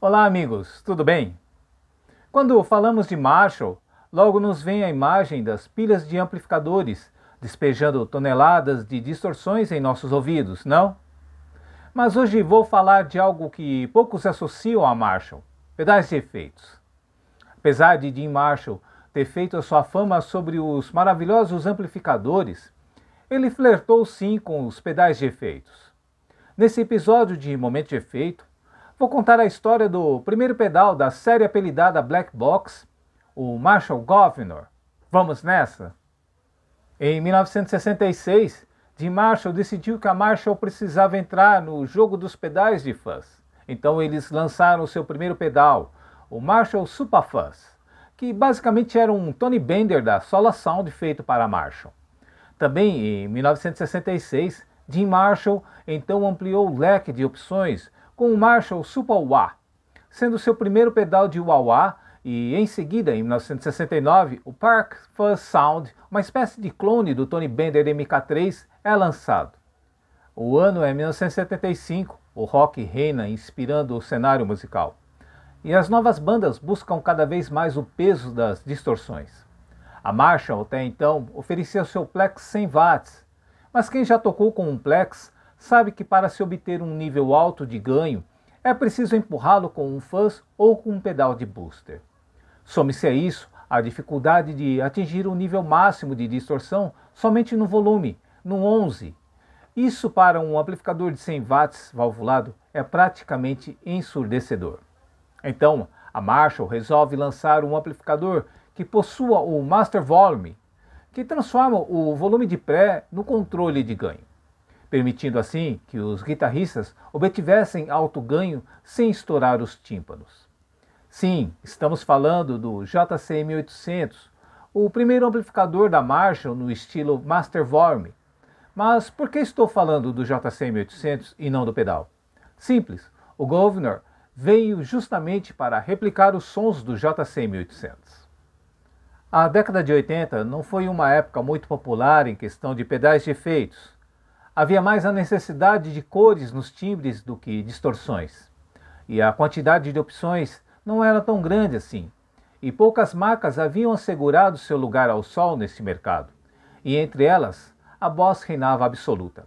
Olá amigos, tudo bem? Quando falamos de Marshall, logo nos vem a imagem das pilhas de amplificadores despejando toneladas de distorções em nossos ouvidos, não? Mas hoje vou falar de algo que poucos associam a Marshall, pedais de efeitos. Apesar de Dean Marshall ter feito a sua fama sobre os maravilhosos amplificadores, ele flertou sim com os pedais de efeitos. Nesse episódio de Momento de Efeito, vou contar a história do primeiro pedal da série apelidada Black Box, o Marshall Guv'nor. Vamos nessa? Em 1966, Dean Marshall decidiu que a Marshall precisava entrar no jogo dos pedais de fuzz. Então eles lançaram seu primeiro pedal, o Marshall Super Fuzz, que basicamente era um Tony Bender da Sola Sound feito para a Marshall. Também em 1966, Dean Marshall então ampliou o leque de opções com o Marshall Super Wah, sendo seu primeiro pedal de wah-wah, e em seguida, em 1969, o Park Fuzz Sound, uma espécie de clone do Tony Bender MK3, é lançado. O ano é 1975, o rock reina inspirando o cenário musical, e as novas bandas buscam cada vez mais o peso das distorções. A Marshall até então oferecia seu Plex 100 watts, mas quem já tocou com um Plex sabe que para se obter um nível alto de ganho, é preciso empurrá-lo com um fuzz ou com um pedal de booster. Some-se a isso a dificuldade de atingir o nível máximo de distorção somente no volume, no 11. Isso para um amplificador de 100 watts valvulado é praticamente ensurdecedor. Então, a Marshall resolve lançar um amplificador que possua o Master Volume, que transforma o volume de pré no controle de ganho, permitindo assim que os guitarristas obtivessem alto ganho sem estourar os tímpanos. Sim, estamos falando do JCM-800, o primeiro amplificador da Marshall no estilo Master Volume. Mas por que estou falando do JCM-800 e não do pedal? Simples, o Guv'nor veio justamente para replicar os sons do JCM-800. A década de 80 não foi uma época muito popular em questão de pedais de efeitos. Havia mais a necessidade de cores nos timbres do que distorções, e a quantidade de opções não era tão grande assim, e poucas marcas haviam assegurado seu lugar ao sol nesse mercado, e entre elas, a Boss reinava absoluta.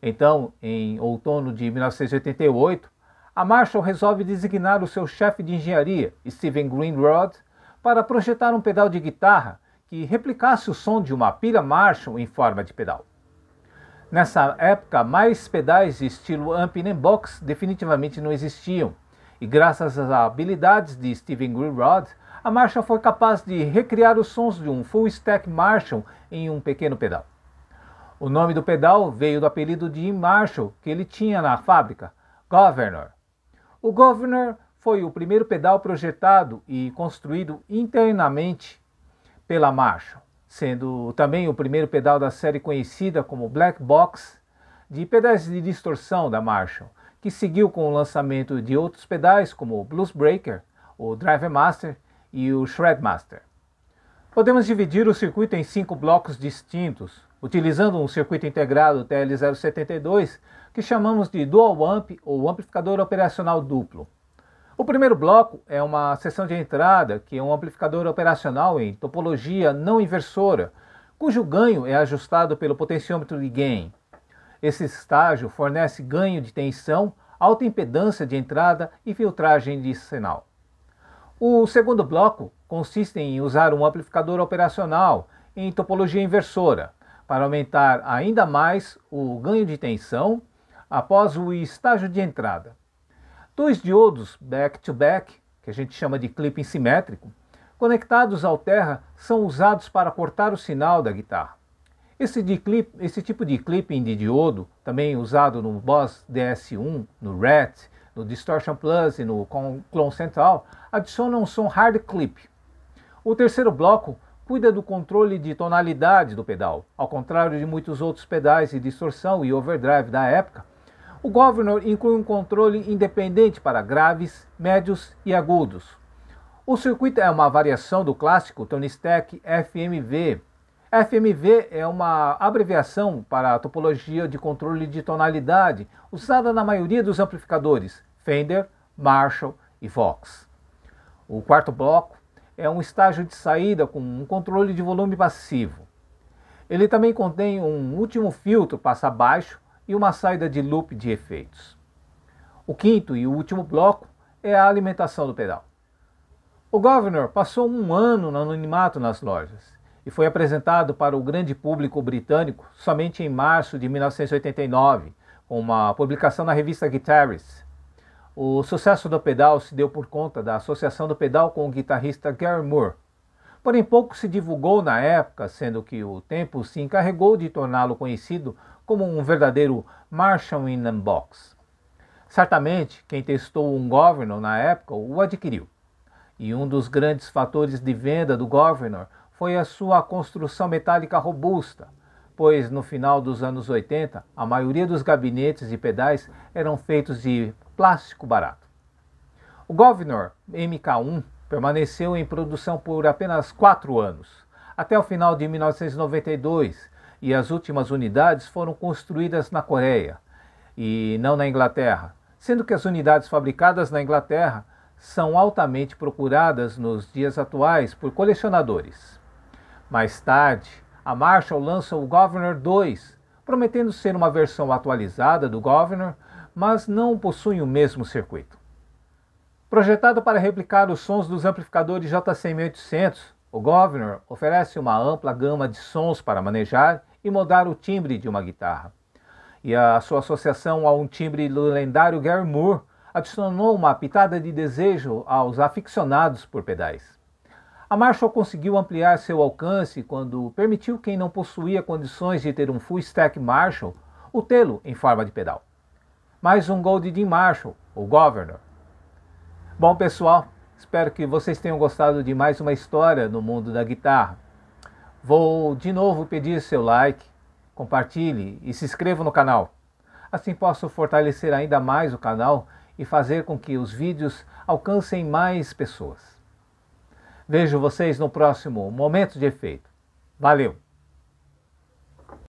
Então, em outono de 1988, a Marshall resolve designar o seu chefe de engenharia, Steven Greenrod, para projetar um pedal de guitarra que replicasse o som de uma pilha Marshall em forma de pedal. Nessa época, mais pedais de estilo Amp and Box definitivamente não existiam, e graças às habilidades de Steven Greenrod, a Marshall foi capaz de recriar os sons de um Full Stack Marshall em um pequeno pedal. O nome do pedal veio do apelido de Jim Marshall que ele tinha na fábrica, Guv'nor. O Guv'nor foi o primeiro pedal projetado e construído internamente pela Marshall, sendo também o primeiro pedal da série conhecida como Black Box de pedais de distorção da Marshall, que seguiu com o lançamento de outros pedais como o Bluesbreaker, o Drive Master e o Shred Master. Podemos dividir o circuito em 5 blocos distintos, utilizando um circuito integrado TL072 que chamamos de Dual Amp ou amplificador operacional duplo. O primeiro bloco é uma seção de entrada, que é um amplificador operacional em topologia não inversora, cujo ganho é ajustado pelo potenciômetro de gain. Esse estágio fornece ganho de tensão, alta impedância de entrada e filtragem de sinal. O segundo bloco consiste em usar um amplificador operacional em topologia inversora, para aumentar ainda mais o ganho de tensão após o estágio de entrada. 2 diodos back-to-back, que a gente chama de clipping simétrico, conectados ao terra, são usados para cortar o sinal da guitarra. Esse tipo de clipping de diodo, também usado no Boss DS-1, no RAT, no Distortion Plus e no Clone Central, adiciona um som hard clip. O terceiro bloco cuida do controle de tonalidade do pedal. Ao contrário de muitos outros pedais de distorção e overdrive da época, o Guv'nor inclui um controle independente para graves, médios e agudos. O circuito é uma variação do clássico Tone Stack FMV. FMV é uma abreviação para a topologia de controle de tonalidade usada na maioria dos amplificadores Fender, Marshall e Vox. O quarto bloco é um estágio de saída com um controle de volume passivo. Ele também contém um último filtro passa-baixo e uma saída de loop de efeitos. O quinto e último bloco é a alimentação do pedal. O Guv'nor passou um ano no anonimato nas lojas e foi apresentado para o grande público britânico somente em março de 1989, com uma publicação na revista Guitarist. O sucesso do pedal se deu por conta da associação do pedal com o guitarrista Gary Moore. Porém, pouco se divulgou na época, sendo que o tempo se encarregou de torná-lo conhecido como um verdadeiro Marshall in a Box. Certamente, quem testou um Guv'nor na época o adquiriu. E um dos grandes fatores de venda do Guv'nor foi a sua construção metálica robusta, pois no final dos anos 80, a maioria dos gabinetes e pedais eram feitos de plástico barato. O Guv'nor MK1 permaneceu em produção por apenas 4 anos, até o final de 1992, e as últimas unidades foram construídas na Coreia, e não na Inglaterra, sendo que as unidades fabricadas na Inglaterra são altamente procuradas nos dias atuais por colecionadores. Mais tarde, a Marshall lança o Guv'nor II, prometendo ser uma versão atualizada do Guv'nor, mas não possui o mesmo circuito. Projetado para replicar os sons dos amplificadores JCM-800, o Guv'nor oferece uma ampla gama de sons para manejar e moldar o timbre de uma guitarra. E a sua associação a um timbre do lendário Gary Moore adicionou uma pitada de desejo aos aficionados por pedais. A Marshall conseguiu ampliar seu alcance quando permitiu quem não possuía condições de ter um Full Stack Marshall o tê-lo em forma de pedal. Mais um gol de Dean Marshall, o Guv'nor. Bom pessoal, espero que vocês tenham gostado de mais uma história no mundo da guitarra. Vou de novo pedir seu like, compartilhe e se inscreva no canal. Assim posso fortalecer ainda mais o canal e fazer com que os vídeos alcancem mais pessoas. Vejo vocês no próximo Momento de Efeito. Valeu!